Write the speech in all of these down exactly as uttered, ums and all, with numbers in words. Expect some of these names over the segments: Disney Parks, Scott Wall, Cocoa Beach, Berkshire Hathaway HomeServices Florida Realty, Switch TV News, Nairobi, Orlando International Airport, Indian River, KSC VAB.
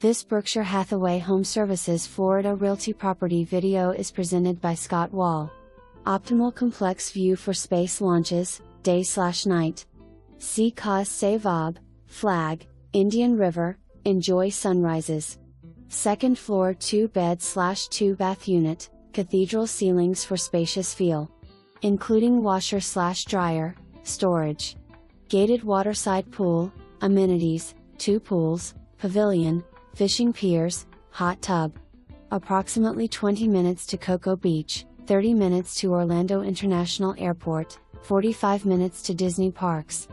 This Berkshire Hathaway HomeServices Florida Realty property video is presented by Scott Wall. Optimal complex view for space launches, day slash night. See K S C V A B, flag, Indian River, enjoy sunrises. Second floor two bed slash two bath unit, cathedral ceilings for spacious feel. Including washer slash dryer, storage. Gated waterside pool, amenities, two pools, pavilion, fishing piers, hot tub. Approximately twenty minutes to Cocoa Beach, thirty minutes to Orlando International Airport, forty-five minutes to Disney Parks.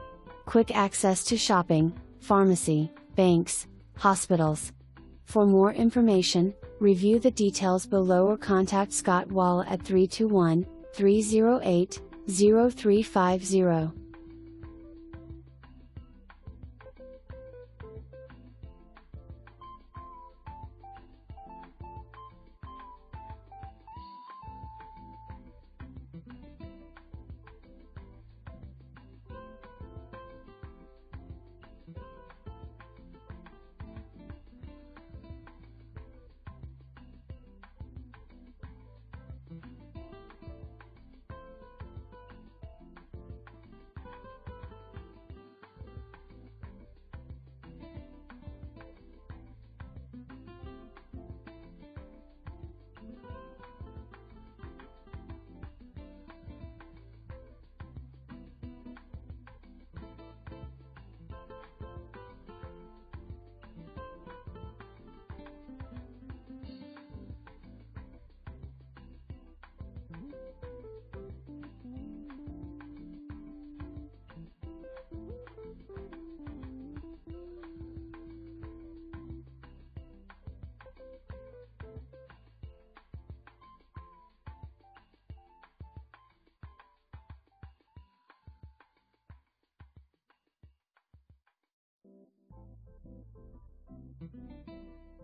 Quick access to shopping, pharmacy, banks, hospitals. For more information, review the details below or contact Scott Wall at three two one, three zero eight, zero three five zero. Thank you.